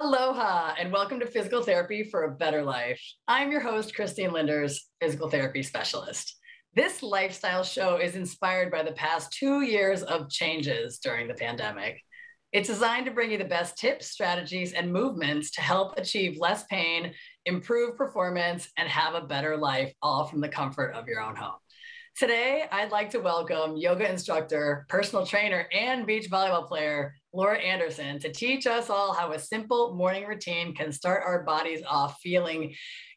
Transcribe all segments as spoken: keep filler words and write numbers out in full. Aloha and welcome to Physical Therapy for a Better Life. I'm your host, Christine Lynders, physical therapy specialist. This lifestyle show is inspired by the past two years of changes during the pandemic. It's designed to bring you the best tips, strategies, and movements to help achieve less pain, improve performance, and have a better life, all from the comfort of your own home. Today, I'd like to welcome yoga instructor, personal trainer, and beach volleyball player, Laura Anderson, to teach us all how a simple morning routine can start our bodies off feeling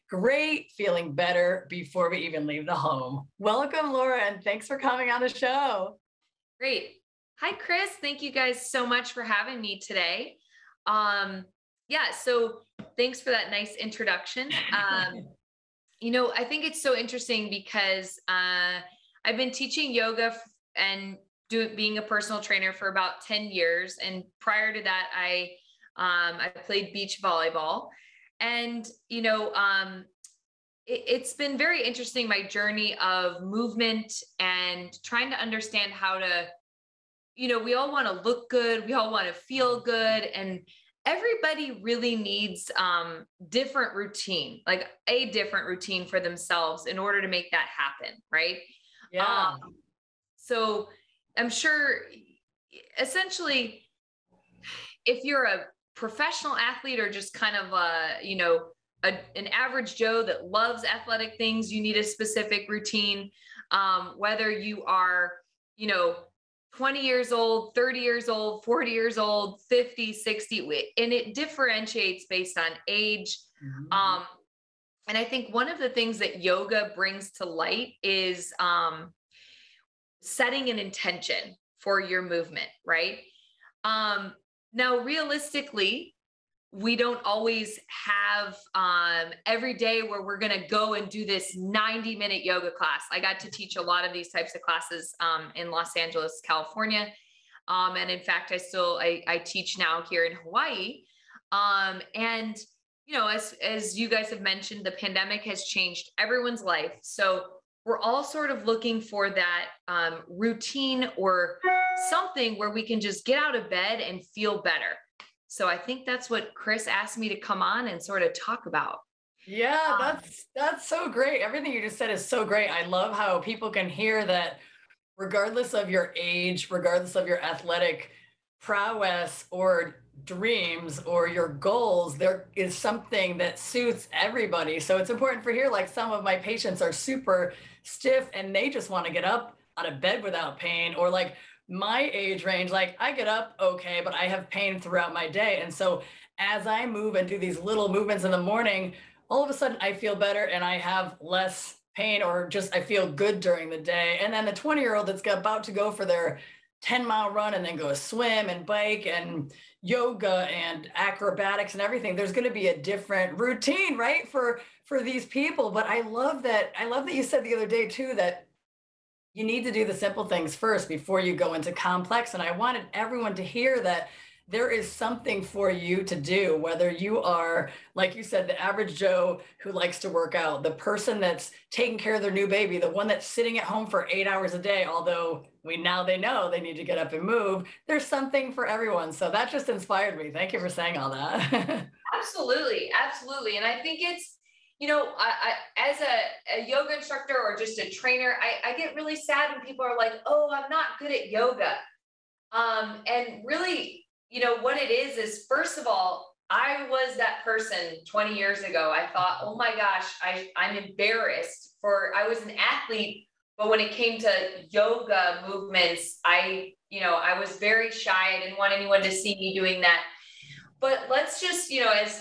great, feeling better before we even leave the home. Welcome, Laura, and thanks for coming on the show. Great. Hi, Chris. Thank you guys so much for having me today. Um, yeah, so thanks for that nice introduction. Um, You know, I think it's so interesting because uh, I've been teaching yoga and do, being a personal trainer for about ten years. And prior to that, I um, I played beach volleyball. And, you know, um, it, it's been very interesting, my journey of movement and trying to understand how to, you know, we all want to look good. We all want to feel good. And everybody really needs um, different routine, like a different routine for themselves in order to make that happen. Right. Yeah. Um, so I'm sure essentially if you're a professional athlete or just kind of a, you know, a, an average Joe that loves athletic things, you need a specific routine, um, whether you are, you know, twenty years old, thirty years old, forty years old, fifty, sixty, and it differentiates based on age. Mm-hmm. Um, and I think one of the things that yoga brings to light is um, setting an intention for your movement, right? Um, now, realistically, we don't always have um, every day where we're going to go and do this ninety minute yoga class. I got to teach a lot of these types of classes um, in Los Angeles, California. Um, and in fact, I still, I, I teach now here in Hawaii. Um, and, you know, as, as you guys have mentioned, the pandemic has changed everyone's life. So we're all sort of looking for that um, routine or something where we can just get out of bed and feel better. So I think that's what Chris asked me to come on and sort of talk about. Yeah, that's that's so great. Everything you just said is so great. I love how people can hear that regardless of your age, regardless of your athletic prowess or dreams or your goals, there is something that suits everybody. So it's important for here, like some of my patients are super stiff and they just want to get up out of bed without pain, or like my age range, like I get up okay, but I have pain throughout my day. And so as I move and do these little movements in the morning, all of a sudden I feel better and I have less pain, or just I feel good during the day. And then the twenty year old that's about to go for their ten mile run and then go swim and bike and yoga and acrobatics and everything, there's going to be a different routine, right? For, for these people. But I love that. I love that you said the other day too, that you need to do the simple things first before you go into complex. And I wanted everyone to hear that there is something for you to do, whether you are, like you said, the average Joe who likes to work out, the person that's taking care of their new baby, the one that's sitting at home for eight hours a day, although we now they know they need to get up and move. There's something for everyone. So that just inspired me. Thank you for saying all that. Absolutely. Absolutely. And I think it's, you know, I, I, as a, a yoga instructor or just a trainer, I, I get really sad when people are like, oh, I'm not good at yoga. Um, and really, you know, what it is, is first of all, I was that person twenty years ago. I thought, oh my gosh, I, I'm embarrassed for, I was an athlete, but when it came to yoga movements, I, you know, I was very shy. I didn't want anyone to see me doing that. But let's just, you know, as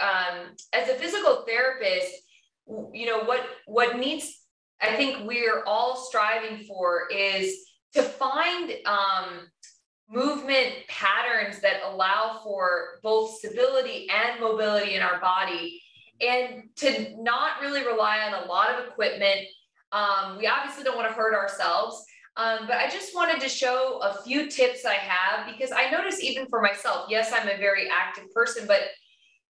um, as a physical therapist, you know, what what needs, I think we're all striving for is to find um, movement patterns that allow for both stability and mobility in our body, and to not really rely on a lot of equipment. Um, we obviously don't want to hurt ourselves. Um, but I just wanted to show a few tips I have, because I notice even for myself, yes, I'm a very active person, but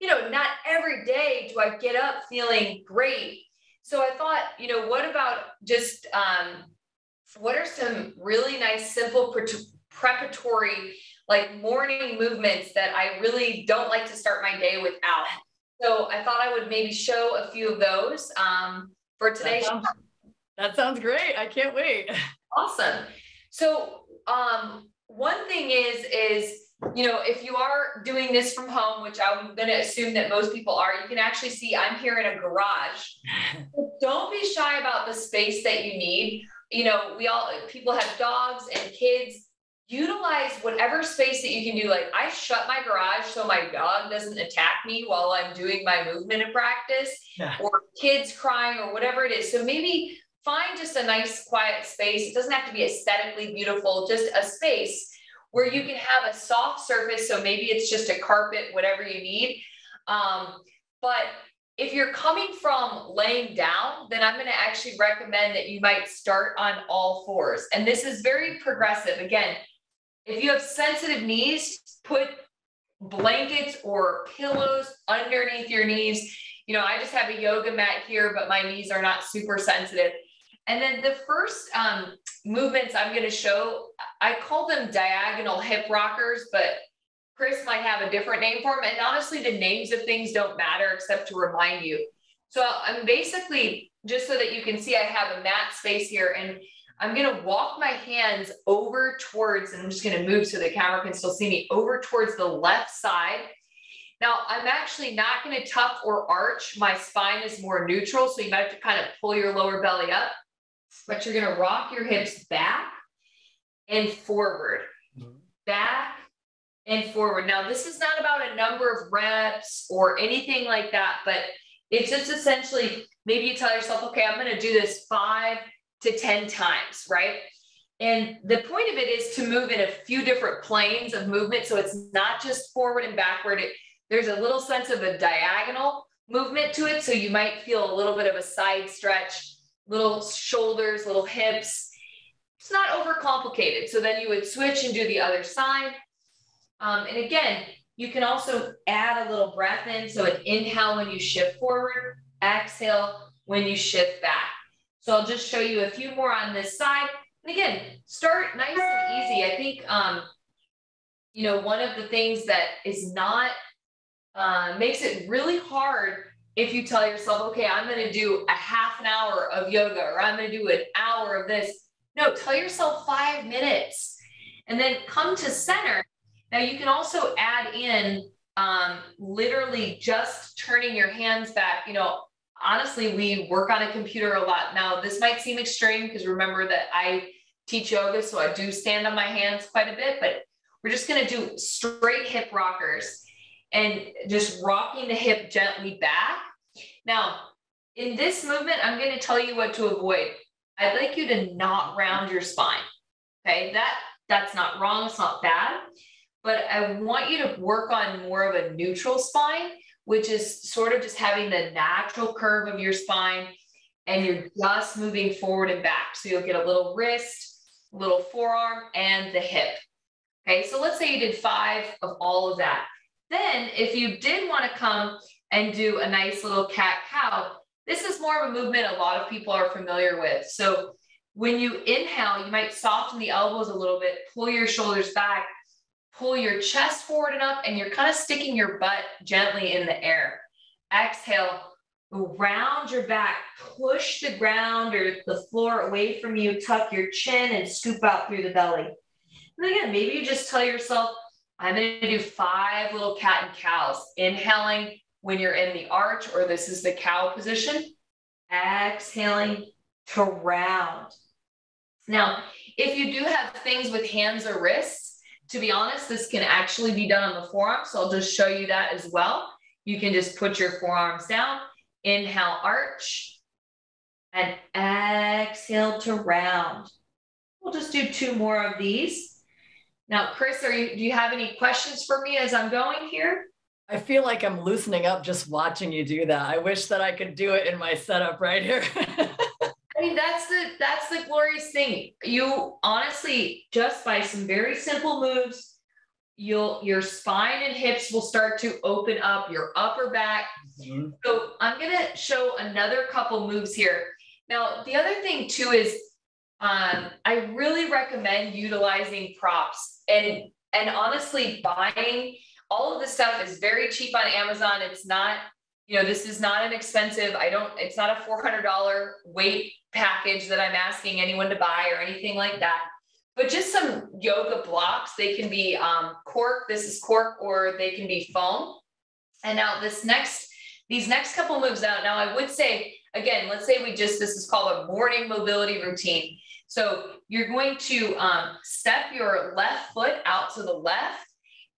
you know, not every day do I get up feeling great. So I thought, you know, what about just, um, what are some really nice, simple pre- preparatory like morning movements that I really don't like to start my day without. So I thought I would maybe show a few of those um, for today. That sounds, that sounds great. I can't wait. Awesome. So um, one thing is, is, you know, if you are doing this from home, which I'm going to assume that most people are, you can actually see I'm here in a garage. Don't be shy about the space that you need. You know, we all, people have dogs and kids. Utilize whatever space that you can do. Like I shut my garage so my dog doesn't attack me while I'm doing my movement and practice, yeah. or kids crying or whatever it is. So maybe find just a nice quiet space. It doesn't have to be aesthetically beautiful, just a space where you can have a soft surface. So maybe it's just a carpet, whatever you need. Um, but if you're coming from laying down, then I'm going to actually recommend that you might start on all fours. And this is very progressive. Again, if you have sensitive knees, put blankets or pillows underneath your knees. You know, I just have a yoga mat here, but my knees are not super sensitive. And then the first um, movements I'm going to show, I call them diagonal hip rockers, but Chris might have a different name for them. And honestly, the names of things don't matter except to remind you. So I'm basically, just so that you can see, I have a mat space here, and I'm going to walk my hands over towards, and I'm just going to move so the camera can still see me, over towards the left side. Now, I'm actually not going to tuck or arch. My spine is more neutral, so you might have to kind of pull your lower belly up. But you're going to rock your hips back and forward, mm-hmm. back and forward. Now, this is not about a number of reps or anything like that, but it's just essentially, maybe you tell yourself, okay, I'm going to do this five to ten times, right? And the point of it is to move in a few different planes of movement. So it's not just forward and backward. It, there's a little sense of a diagonal movement to it. So you might feel a little bit of a side stretch, little shoulders, little hips. It's not overcomplicated. So then you would switch and do the other side. Um, and again, you can also add a little breath in. So an inhale when you shift forward, exhale when you shift back. So I'll just show you a few more on this side. And again, start nice and easy. I think, um, you know, one of the things that is not, uh, makes it really hard if you tell yourself, okay, I'm going to do a half an hour of yoga, or I'm going to do an hour of this. No, tell yourself five minutes and then come to center. Now you can also add in um, literally just turning your hands back. You know, honestly, we work on a computer a lot. Now this might seem extreme because remember that I teach yoga, so I do stand on my hands quite a bit, but we're just going to do straight hip rockers. And just rocking the hip gently back. Now, in this movement, I'm going to tell you what to avoid. I'd like you to not round your spine. Okay, that, that's not wrong. It's not bad. But I want you to work on more of a neutral spine, which is sort of just having the natural curve of your spine. And you're just moving forward and back. So you'll get a little wrist, a little forearm, and the hip. Okay, so let's say you did five of all of that. Then if you did want to come and do a nice little cat-cow, this is more of a movement a lot of people are familiar with. So when you inhale, you might soften the elbows a little bit, pull your shoulders back, pull your chest forward and up, and you're kind of sticking your butt gently in the air. Exhale, round your back, push the ground or the floor away from you, tuck your chin and scoop out through the belly. And again, maybe you just tell yourself, I'm going to do five little cat and cows, inhaling when you're in the arch, or this is the cow position, exhaling to round. Now, if you do have things with hands or wrists, to be honest, this can actually be done on the forearm. So I'll just show you that as well. You can just put your forearms down, inhale, arch, and exhale to round. We'll just do two more of these. Now, Chris, are you, do you have any questions for me as I'm going here? I feel like I'm loosening up just watching you do that. I wish that I could do it in my setup right here. I mean, that's the, that's the glorious thing. You honestly, just by some very simple moves, you'll, your spine and hips will start to open up, your upper back. Mm-hmm. So I'm going to show another couple moves here. Now, the other thing too is, Um, I really recommend utilizing props, and and honestly buying all of this stuff is very cheap on Amazon. It's not, you know, this is not an expensive, I don't, it's not a four hundred dollars weight package that I'm asking anyone to buy or anything like that, but just some yoga blocks. They can be um, cork, this is cork, or they can be foam. And now this next, these next couple moves out. Now I would say, again, let's say we just, this is called a morning mobility routine. So you're going to um, step your left foot out to the left,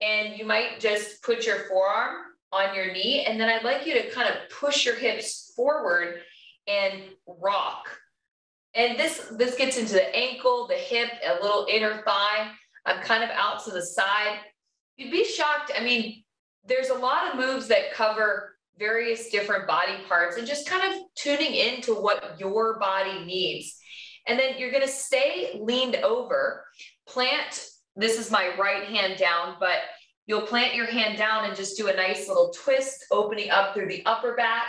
and you might just put your forearm on your knee. And then I'd like you to kind of push your hips forward and rock. And this, this gets into the ankle, the hip, a little inner thigh. I'm kind of out to the side. You'd be shocked. I mean, there's a lot of moves that cover various different body parts and just kind of tuning into what your body needs. And then you're going to stay leaned over, plant. This is my right hand down, but you'll plant your hand down and just do a nice little twist, opening up through the upper back,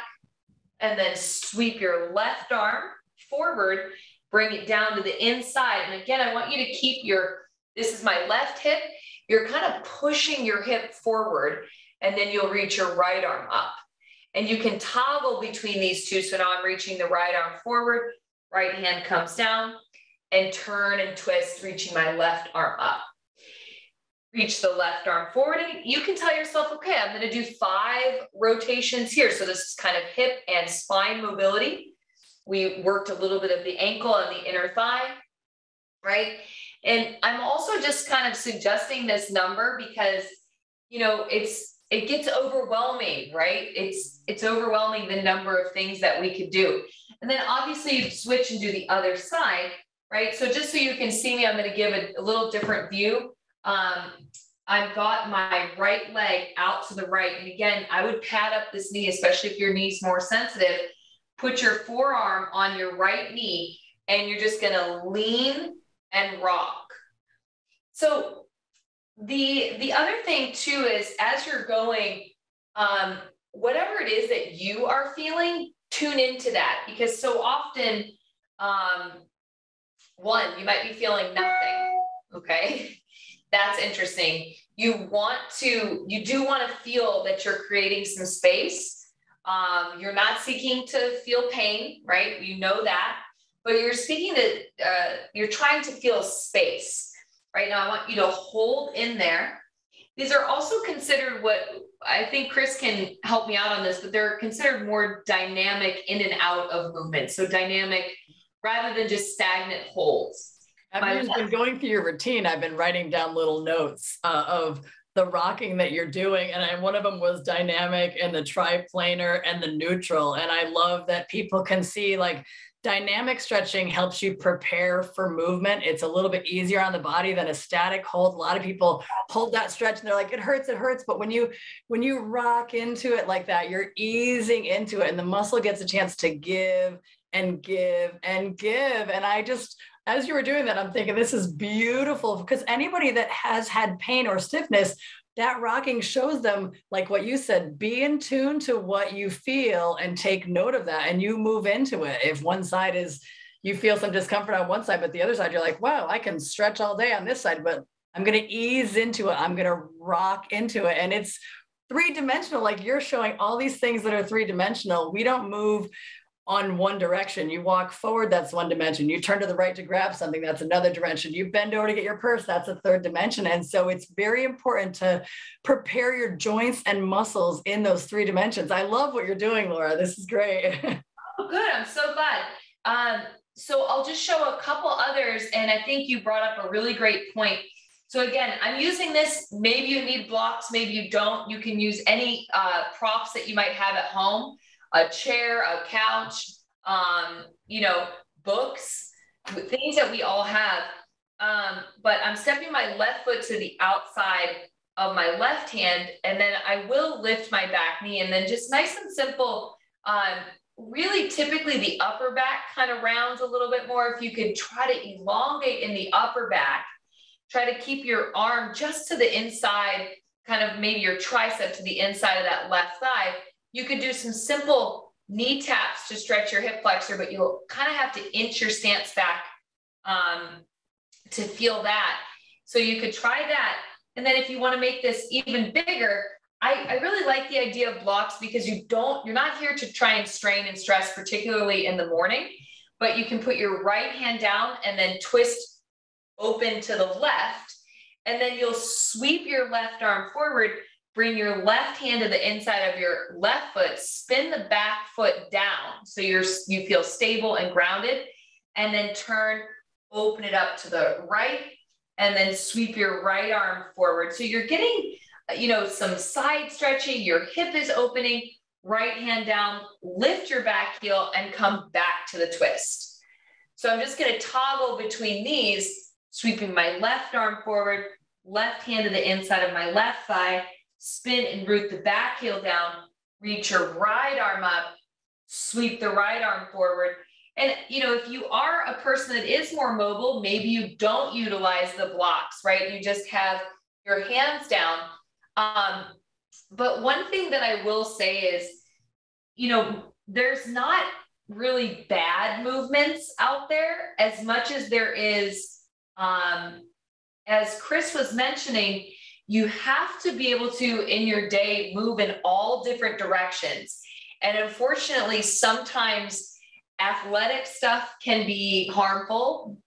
and then sweep your left arm forward, bring it down to the inside. And again, I want you to keep your, this is my left hip. You're kind of pushing your hip forward, and then you'll reach your right arm up. And you can toggle between these two. So now I'm reaching the right arm forward, right hand comes down, and turn and twist, reaching my left arm up. Reach the left arm forward, and you can tell yourself, okay, I'm going to do five rotations here. So this is kind of hip and spine mobility. We worked a little bit of the ankle and the inner thigh, right? And I'm also just kind of suggesting this number because, you know, it's, it gets overwhelming, right? It's, it's overwhelming, the number of things that we could do. And then obviously you switch and do the other side, right? So just so you can see me, I'm going to give a, a little different view. Um, I've got my right leg out to the right. And again, I would pad up this knee, especially if your knee's more sensitive. Put your forearm on your right knee, and you're just going to lean and rock. So the, the other thing too is, as you're going, um, whatever it is that you are feeling, tune into that, because so often, um, one, you might be feeling nothing. Okay. That's interesting. You want to, you do want to feel that you're creating some space. Um, you're not seeking to feel pain, right? You know that, but you're seeking to, uh, you're trying to feel space. Right now, I want you to hold in there. These are also considered what, I think Chris can help me out on this, but they're considered more dynamic in and out of movement. So dynamic rather than just stagnant holds. I've been going through your routine. I've been writing down little notes uh, of the rocking that you're doing. And I, one of them was dynamic and the triplanar and the neutral. And I love that people can see, like, dynamic stretching helps you prepare for movement. It's a little bit easier on the body than a static hold. A lot of people hold that stretch and they're like, it hurts, it hurts. But when you, when you rock into it like that, you're easing into it, and the muscle gets a chance to give and give and give. And I just, as you were doing that, I'm thinking, this is beautiful, because anybody that has had pain or stiffness, that rocking shows them, like what you said, be in tune to what you feel and take note of that, and you move into it. If one side is, you feel some discomfort on one side, but the other side, you're like, wow, I can stretch all day on this side, but I'm going to ease into it. I'm going to rock into it. And it's three-dimensional. Like, you're showing all these things that are three-dimensional. We don't move on one direction. You walk forward, that's one dimension. You turn to the right to grab something, that's another dimension. You bend over to get your purse, that's a third dimension. And so it's very important to prepare your joints and muscles in those three dimensions. I love what you're doing, Laura. This is great. Oh, good. I'm so glad. Um, so I'll just show a couple others. And I think you brought up a really great point. So again, I'm using this. Maybe you need blocks, maybe you don't. You can use any uh, props that you might have at home. A chair, a couch, um, you know, books, things that we all have. Um, but I'm stepping my left foot to the outside of my left hand, and then I will lift my back knee, and then just nice and simple. Um, really, typically the upper back kind of rounds a little bit more. If you could try to elongate in the upper back, try to keep your arm just to the inside, kind of maybe your tricep to the inside of that left thigh. You could do some simple knee taps to stretch your hip flexor, but you'll kind of have to inch your stance back um, to feel that. So you could try that. And then if you want to make this even bigger, I, I really like the idea of blocks because you don't, you're not here to try and strain and stress, particularly in the morning, but you can put your right hand down and then twist open to the left. And then you'll sweep your left arm forward, bring your left hand to the inside of your left foot, spin the back foot down. So you're, you feel stable and grounded, and then turn, open it up to the right, and then sweep your right arm forward. So you're getting, you know, some side stretching, your hip is opening, right hand down, lift your back heel and come back to the twist. So I'm just gonna toggle between these, sweeping my left arm forward, left hand to the inside of my left thigh, spin and root the back heel down, reach your right arm up, sweep the right arm forward. And, you know, if you are a person that is more mobile, maybe you don't utilize the blocks, right? You just have your hands down. Um, but one thing that I will say is, you know, there's not really bad movements out there as much as there is, um, as Chris was mentioning, you have to be able to, in your day, move in all different directions. And unfortunately, sometimes athletic stuff can be harmful,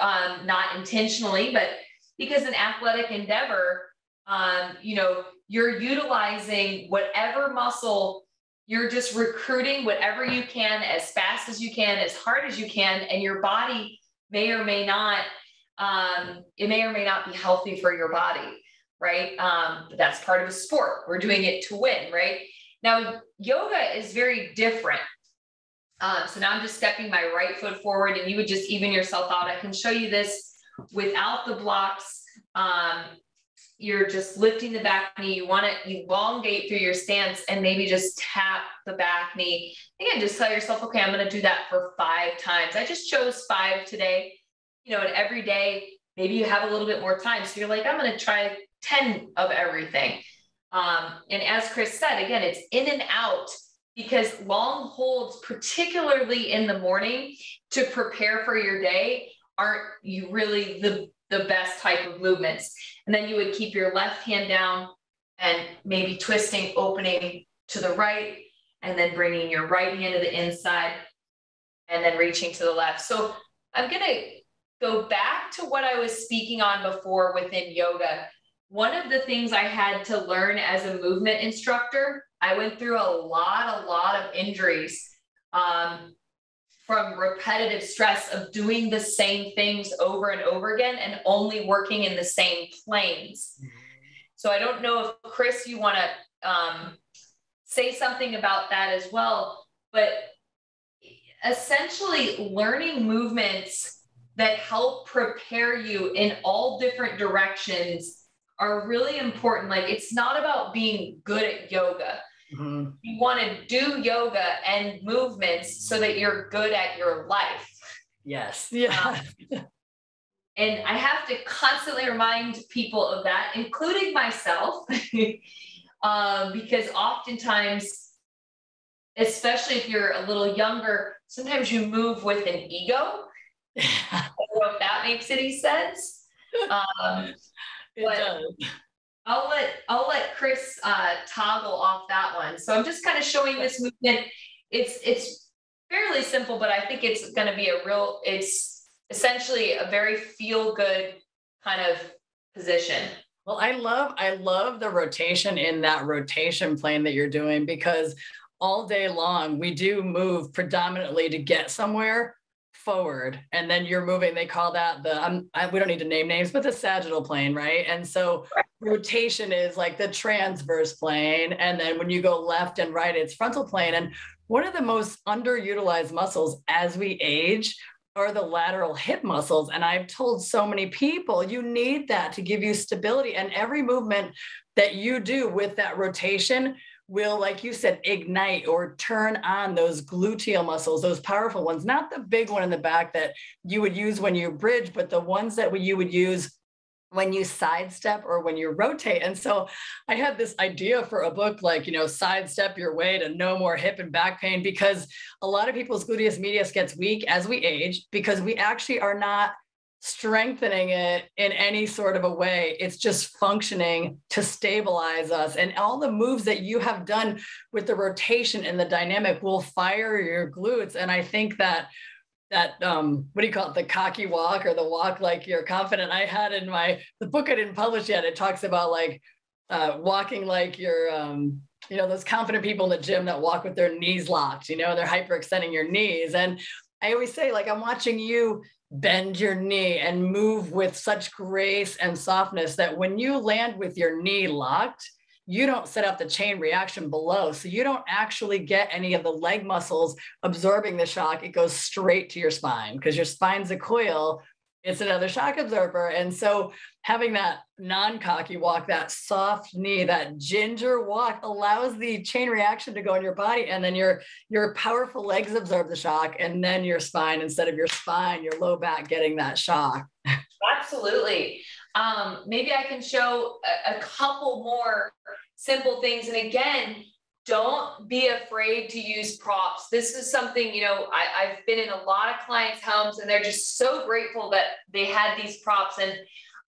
um, not intentionally, but because an athletic endeavor, Um, you know, you're utilizing whatever muscle, you're just recruiting whatever you can, as fast as you can, as hard as you can, and your body may or may not, um, it may or may not be healthy for your body, right? Um, but that's part of a sport. We're doing it to win, right? Now, yoga is very different. Um, so now I'm just stepping my right foot forward, and you would just even yourself out. I can show you this without the blocks. Um, You're just lifting the back knee. You want to elongate through your stance and maybe just tap the back knee. Again, just tell yourself, okay, I'm going to do that for five times. I just chose five today, you know, and every day, maybe you have a little bit more time. So you're like, I'm going to try ten of everything. Um, and as Chris said, again, it's in and out, because long holds, particularly in the morning to prepare for your day, aren't you really the the best type of movements. And then you would keep your left hand down and maybe twisting, opening to the right, and then bringing your right hand to the inside and then reaching to the left. So I'm going to go back to what I was speaking on before within yoga. One of the things I had to learn as a movement instructor, I went through a lot, a lot of injuries um, from repetitive stress of doing the same things over and over again and only working in the same planes. So I don't know if Chris, you want to um, say something about that as well, but essentially learning movements that help prepare you in all different directions are really important. Like, it's not about being good at yoga. Mm-hmm. You want to do yoga and movements so that you're good at your life. Yes. Yeah. Um, and I have to constantly remind people of that, including myself, um, because oftentimes, especially if you're a little younger, sometimes you move with an ego. I don't know if that makes any sense. Um, it but, does. I'll let, I'll let Chris uh, toggle off that one. So I'm just kind of showing this movement. It's, it's fairly simple, but I think it's going to be a real, it's essentially a very feel good kind of position. Well, I love, I love the rotation in that rotation plane that you're doing, because all day long we do move predominantly to get somewhere forward, and then you're moving, they call that the, um, I, we don't need to name names, but the sagittal plane, right? And so right. Rotation is like the transverse plane. And then when you go left and right, it's frontal plane. And one of the most underutilized muscles as we age are the lateral hip muscles. And I've told so many people, you need that to give you stability. And every movement that you do with that rotation will, like you said, ignite or turn on those gluteal muscles, those powerful ones, not the big one in the back that you would use when you bridge, but the ones that you would use when you sidestep or when you rotate. And so I had this idea for a book, like, you know, sidestep your way to no more hip and back pain, because a lot of people's gluteus medius gets weak as we age, because we actually are not strengthening it in any sort of a way. It's just functioning to stabilize us. And all the moves that you have done with the rotation and the dynamic will fire your glutes. And I think that that, um, what do you call it? The cocky walk, or the walk like you're confident. I had in my, the book I didn't publish yet, it talks about like uh, walking like you're, um, you know, those confident people in the gym that walk with their knees locked, you know, they're hyperextending your knees. And I always say, like, I'm watching you bend your knee and move with such grace and softness that when you land with your knee locked, you don't set up the chain reaction below. So you don't actually get any of the leg muscles absorbing the shock. It goes straight to your spine because your spine's a coil. It's another shock absorber. And so having that non-cocky walk, that soft knee, that ginger walk allows the chain reaction to go in your body. And then your, your powerful legs absorb the shock, and then your spine, instead of your spine, your low back getting that shock. Absolutely. Um, maybe I can show a, a couple more simple things. And again, don't be afraid to use props. This is something, you know, I, I've been in a lot of clients' homes and they're just so grateful that they had these props. And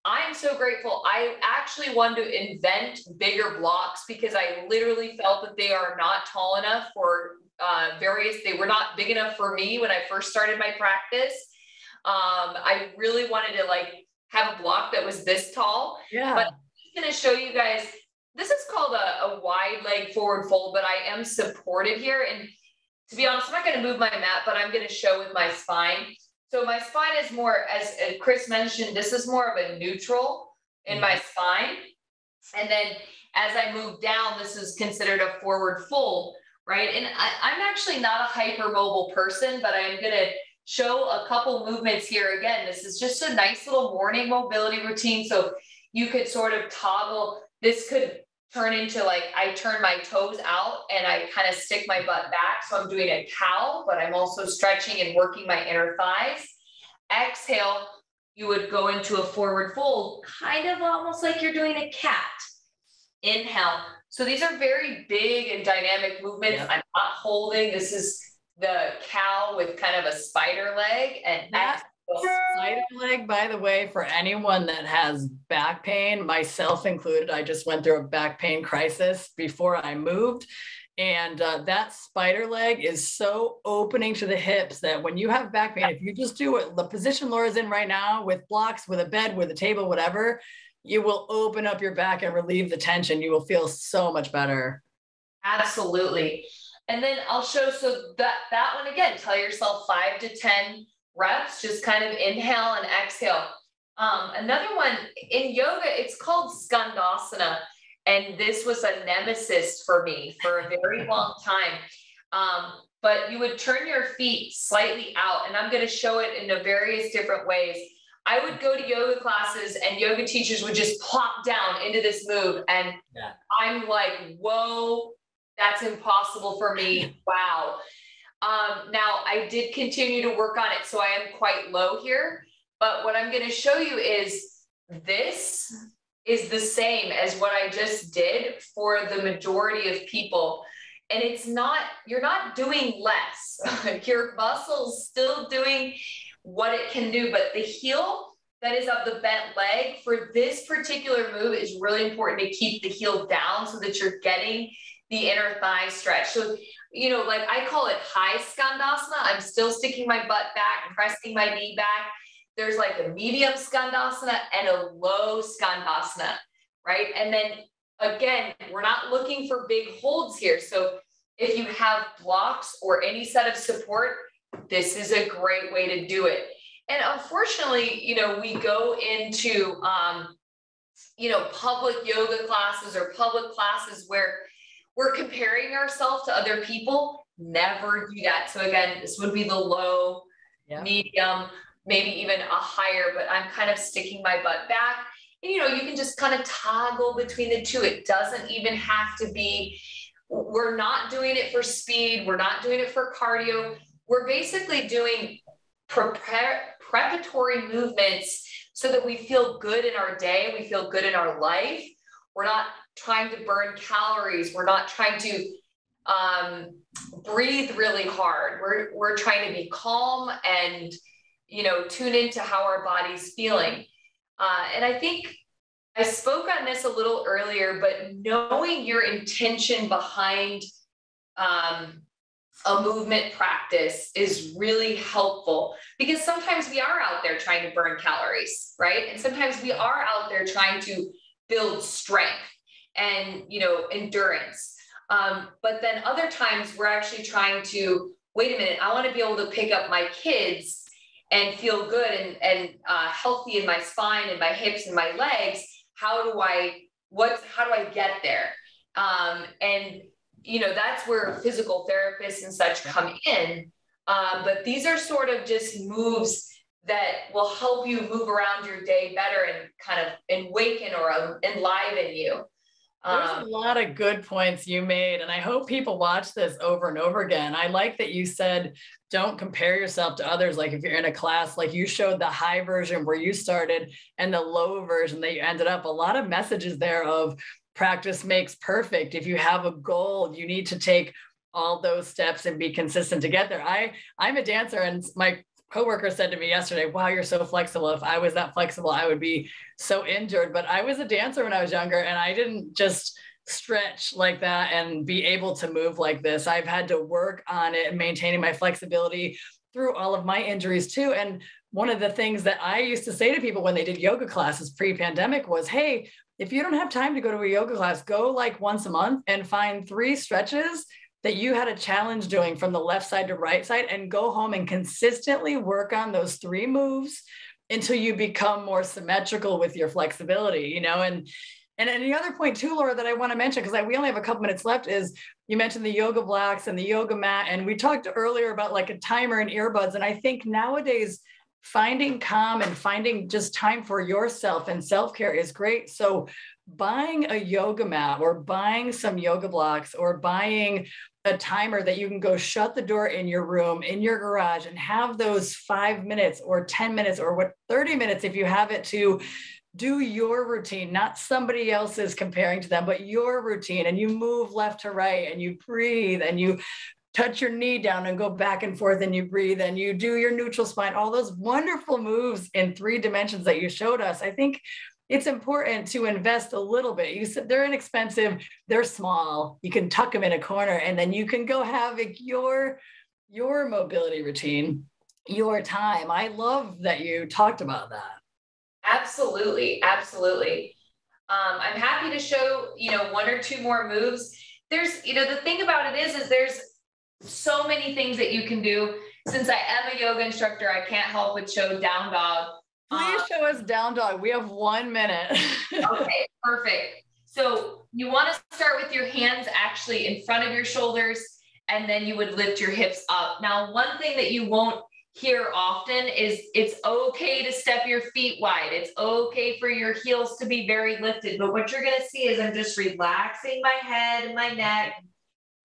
I'm so grateful. I actually wanted to invent bigger blocks because I literally felt that they are not tall enough for uh, various, they were not big enough for me when I first started my practice. Um, I really wanted to like have a block that was this tall. Yeah. But I'm just going to show you guys. This is called a, a wide leg forward fold, but I am supported here. And to be honest, I'm not going to move my mat, but I'm going to show with my spine. So my spine is more, as Chris mentioned, this is more of a neutral in my spine. And then as I move down, this is considered a forward fold, right? And I, I'm actually not a hypermobile person, but I'm going to show a couple movements here. Again, this is just a nice little morning mobility routine. So you could sort of toggle. This could turn into like, I turn my toes out and I kind of stick my butt back. So I'm doing a cow, but I'm also stretching and working my inner thighs. Exhale, you would go into a forward fold, kind of almost like you're doing a cat. Inhale. So these are very big and dynamic movements. Yep. I'm not holding. This is the cow with kind of a spider leg, and yeah. Spider leg, by the way, for anyone that has back pain, myself included, I just went through a back pain crisis before I moved. And uh, that spider leg is so opening to the hips that when you have back pain, if you just do what the position Laura's in right now with blocks, with a bed, with a table, whatever, you will open up your back and relieve the tension. You will feel so much better. Absolutely. And then I'll show, so that, that one again, tell yourself five to ten reps, just kind of inhale and exhale. Um, another one in yoga, it's called Skandasana. And this was a nemesis for me for a very long time. Um, but you would turn your feet slightly out, and I'm going to show it in a various different ways. I would go to yoga classes and yoga teachers would just plop down into this move. And yeah. I'm like, whoa, that's impossible for me. Wow. Um, now I did continue to work on it, so I am quite low here, but what I'm going to show you is this is the same as what I just did for the majority of people. And it's not, you're not doing less. Your muscle's still doing what it can do, but the heel that is of the bent leg for this particular move is really important to keep the heel down so that you're getting the inner thigh stretch. So, you know, like I call it high Skandasana. I'm still sticking my butt back, pressing my knee back. There's like a medium Skandasana and a low Skandasana, right? And then again, we're not looking for big holds here. So if you have blocks or any set of support, this is a great way to do it. And unfortunately, you know, we go into, um, you know, public yoga classes or public classes where we're comparing ourselves to other people. Never do that. So again, this would be the low, yeah. medium, maybe even a higher, but I'm kind of sticking my butt back. And, you know, you can just kind of toggle between the two. It doesn't even have to be, we're not doing it for speed. We're not doing it for cardio. We're basically doing prepare, preparatory movements so that we feel good in our day. We feel good in our life. We're not trying to burn calories. We're not trying to um, breathe really hard. We're, we're trying to be calm and, you know, tune into how our body's feeling. Uh, and I think I spoke on this a little earlier, but knowing your intention behind um, a movement practice is really helpful, because sometimes we are out there trying to burn calories, right? And sometimes we are out there trying to build strength and, you know, endurance. Um, but then other times we're actually trying to, wait a minute, I want to be able to pick up my kids and feel good and, and uh, healthy in my spine and my hips and my legs. How do I, what, how do I get there? Um, and, you know, that's where physical therapists and such come in. Uh, but these are sort of just moves that will help you move around your day better and kind of awaken or enliven you. There's a lot of good points you made, and I hope people watch this over and over again. I like that you said, don't compare yourself to others. Like if you're in a class, like you showed the high version where you started and the low version that you ended up, a lot of messages there of practice makes perfect. If you have a goal, you need to take all those steps and be consistent to get there. I, I'm a dancer, and my coworker said to me yesterday, wow, you're so flexible. If I was that flexible, I would be so injured. But I was a dancer when I was younger, and I didn't just stretch like that and be able to move like this. I've had to work on it and maintaining my flexibility through all of my injuries too. And one of the things that I used to say to people when they did yoga classes pre-pandemic was, hey, if you don't have time to go to a yoga class, go like once a month and find three stretches that you had a challenge doing from the left side to right side, and go home and consistently work on those three moves until you become more symmetrical with your flexibility, you know? And, and, and the other point too, Laura, that I want to mention, because we only have a couple minutes left, is you mentioned the yoga blocks and the yoga mat. And we talked earlier about like a timer and earbuds. And I think nowadays finding calm and finding just time for yourself and self-care is great. So buying a yoga mat or buying some yoga blocks or buying a timer that you can go shut the door in your room, in your garage, and have those five minutes or ten minutes or what thirty minutes, if you have it, to do your routine, not somebody else's comparing to them, but your routine. And you move left to right and you breathe and you touch your knee down and go back and forth and you breathe and you do your neutral spine, all those wonderful moves in three dimensions that you showed us. I think it's important to invest a little bit. You said they're inexpensive, they're small, you can tuck them in a corner, and then you can go have your, your mobility routine, your time. I love that you talked about that. Absolutely, absolutely. Um, I'm happy to show, you know, one or two more moves. There's, you know, the thing about it is, is there's so many things that you can do. Since I am a yoga instructor, I can't help but show down dog. Please show us down dog. We have one minute. Okay, perfect. So you want to start with your hands actually in front of your shoulders, and then you would lift your hips up. Now, one thing that you won't hear often is it's okay to step your feet wide. It's okay for your heels to be very lifted. But what you're going to see is I'm just relaxing my head and my neck.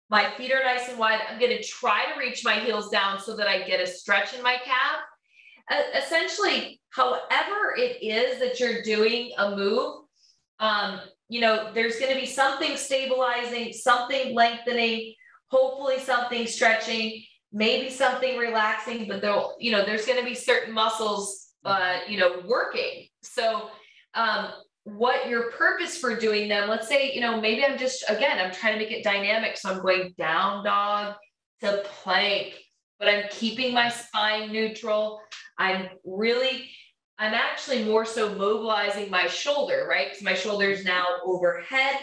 My feet are nice and wide. I'm going to try to reach my heels down so that I get a stretch in my calf. Essentially, however it is that you're doing a move, um, you know, there's going to be something stabilizing, something lengthening, hopefully something stretching, maybe something relaxing, but there'll, you know, there's going to be certain muscles, uh, you know, working. So, um, what your purpose for doing them, let's say, you know, maybe I'm just, again, I'm trying to make it dynamic. So I'm going down dog to plank, but I'm keeping my spine neutral. I'm really, I'm actually more so mobilizing my shoulder, right? Because my shoulder's now overhead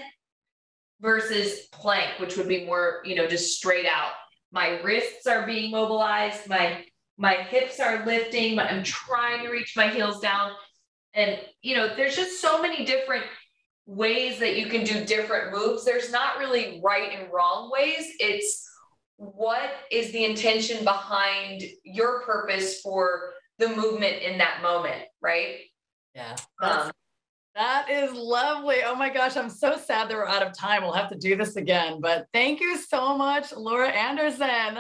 versus plank, which would be more, you know, just straight out. My wrists are being mobilized. My, my hips are lifting. I'm trying to reach my heels down. And, you know, there's just so many different ways that you can do different moves. There's not really right and wrong ways. It's what is the intention behind your purpose for the movement in that moment, right? Yeah. Um, that is lovely. Oh my gosh, I'm so sad that we're out of time. We'll have to do this again, but thank you so much, Laura Anderson,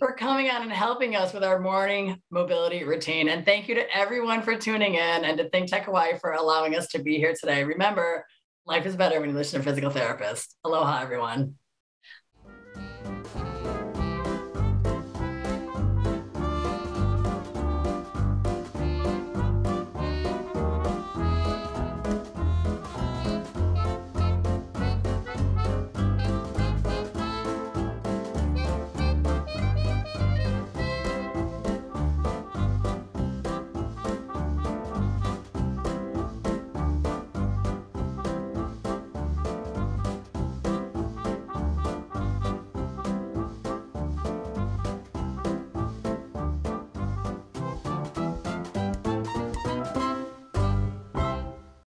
for coming on and helping us with our morning mobility routine. And thank you to everyone for tuning in, and to ThinkTech Hawaii for allowing us to be here today. Remember, life is better when you listen to a physical therapist. Aloha, everyone.